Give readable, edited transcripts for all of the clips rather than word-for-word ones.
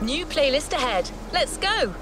New playlist ahead. Let's go!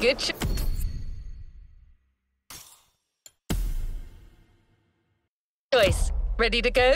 Good shot. Choice. Ready to go?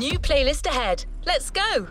New playlist ahead. Let's go!